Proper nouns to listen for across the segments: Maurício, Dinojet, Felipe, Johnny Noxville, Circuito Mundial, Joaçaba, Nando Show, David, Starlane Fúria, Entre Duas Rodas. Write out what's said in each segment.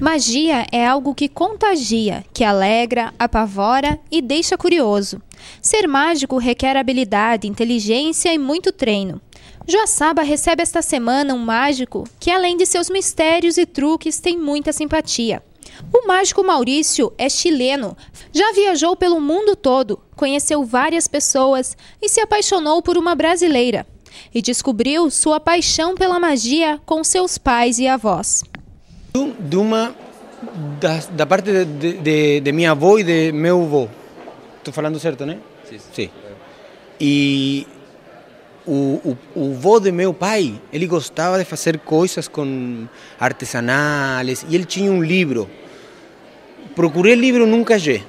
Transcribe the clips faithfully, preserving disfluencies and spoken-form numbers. Magia é algo que contagia, que alegra, apavora e deixa curioso. Ser mágico requer habilidade, inteligência e muito treino. Joaçaba recebe esta semana um mágico que, além de seus mistérios e truques, tem muita simpatia. O mágico Maurício é chileno, já viajou pelo mundo todo, conheceu várias pessoas e se apaixonou por uma brasileira. E descobriu sua paixão pela magia com seus pais e avós. De uma, da, da parte de, de, de minha avó e de meu avô. Estou falando certo, né? Sim. Sim. E o, o, o avô de meu pai, ele gostava de fazer coisas com artesanais e ele tinha um livro. Procurei livro, nunca achei.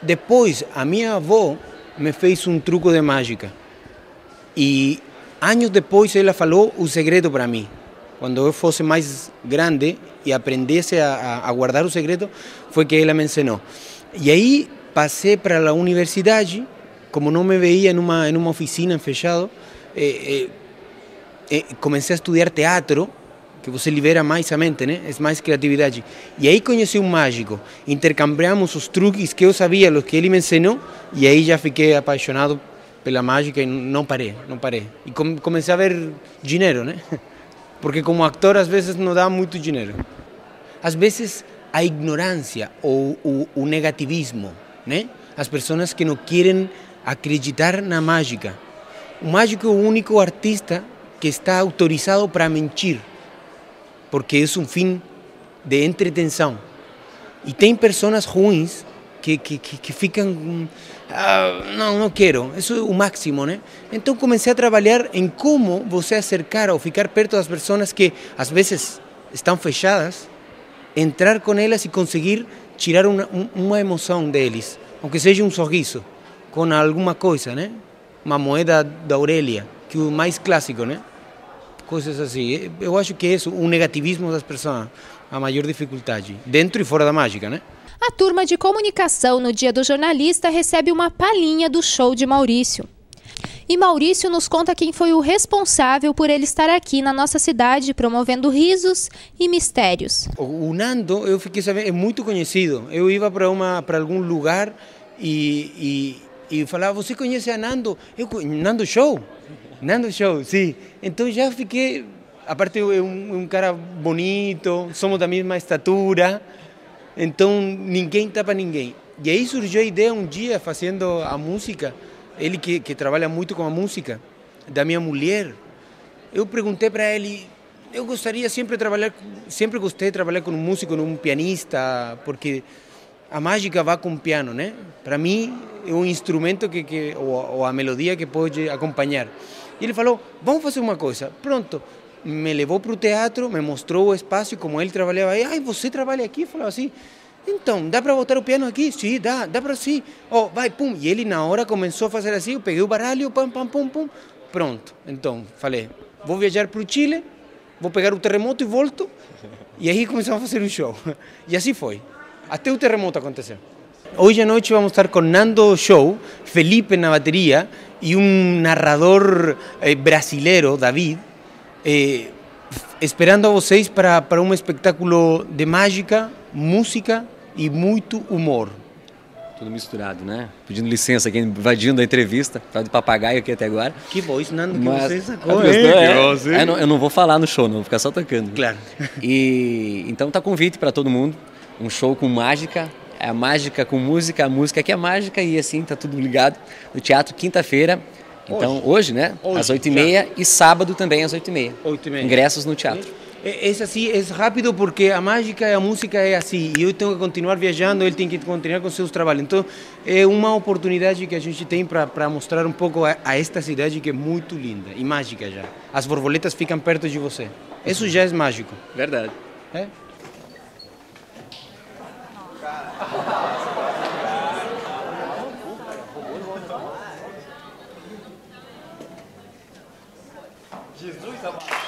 Depois, a minha avó me fez um truco de mágica. E anos depois ela falou o segredo para mim. Quando eu fosse mais grande e aprendesse a, a guardar o segredo, foi que ela me ensinou. E aí passei para a universidade, como não me veia numa, numa oficina fechada, eh, eh, eh, comecei a estudar teatro, que você libera mais a mente, né? É mais criatividade. E aí conheci um mágico, intercambiamos os truques que eu sabia, os que ele me ensinou, e aí já fiquei apaixonado pela mágica e não parei, não parei. E comecei a ver dinheiro, né? Porque como ator, às vezes, não dá muito dinheiro. Às vezes, a ignorância ou o, o negativismo, né? As pessoas que não querem acreditar na mágica. O mágico é o único artista que está autorizado para mentir, porque é um fim de entretenção. E tem pessoas ruins que, que, que, que ficam... Ah, não, não quero, isso é o máximo, né? Então comecei a trabalhar em como você acercar ou ficar perto das pessoas que às vezes estão fechadas, entrar com elas e conseguir tirar uma, uma emoção deles, aunque seja um sorriso, com alguma coisa, né? Uma moeda da orelha, que é o mais clássico, né? Coisas assim, eu acho que é isso, o negativismo das pessoas, a maior dificuldade, dentro e fora da mágica, né? A turma de comunicação no Dia do Jornalista recebe uma palhinha do show de Maurício. E Maurício nos conta quem foi o responsável por ele estar aqui na nossa cidade promovendo risos e mistérios. O Nando, eu fiquei sabendo, é muito conhecido. Eu ia para uma para algum lugar e, e, e falava, você conhece a Nando? Eu, Nando Show? Nando Show, sim. Então já fiquei, aparte é um, um cara bonito, somos da mesma estatura. Então, ninguém tapa ninguém. E aí surgiu a ideia um dia, fazendo a música, ele que, que trabalha muito com a música, da minha mulher, eu perguntei para ele, eu gostaria sempre de trabalhar, sempre gostei de trabalhar com um músico, com um pianista, porque a mágica vai com o piano, né? Para mim, é um instrumento que, que ou, ou a melodia que pode acompanhar. E ele falou, vamos fazer uma coisa, pronto. Me levou para o teatro, me mostrou o espaço, como ele trabalhava aí. Ai, você trabalha aqui? Eu falava assim, então, dá para botar o piano aqui? Sim, dá, dá para sim. Oh, vai, pum. E ele na hora começou a fazer assim, eu peguei o baralho, pam, pam, pum, pum. Pronto, então, falei, vou viajar para o Chile, vou pegar o terremoto e volto. E aí começamos a fazer um show. E assim foi, até o terremoto aconteceu. Hoje à noite vamos estar com Nando Show, Felipe na bateria e um narrador eh, brasileiro, David, Eh, esperando a vocês para, para um espetáculo de mágica, música e muito humor. Tudo misturado, né? Pedindo licença aqui, invadindo a entrevista, tá de papagaio aqui até agora. Que voz, Nando, que mas, você sacou. Mas, é, não, é, é, é, não, eu não vou falar no show, não, vou ficar só tocando. Claro. E, então tá convite para todo mundo, um show com mágica, a mágica com música, a música que é mágica e assim tá tudo ligado. No teatro, quinta-feira. Então, hoje, hoje né? Hoje, às oito e meia e sábado também às oito e meia. oito e meia. Ingressos no teatro. É, é assim, é rápido porque a mágica e a música é assim. E eu tenho que continuar viajando, ele tem que continuar com seus trabalhos. Então, é uma oportunidade que a gente tem para mostrar um pouco a, a esta cidade que é muito linda e mágica já. As borboletas ficam perto de você. Isso já é mágico. Verdade. É? Jesus amado.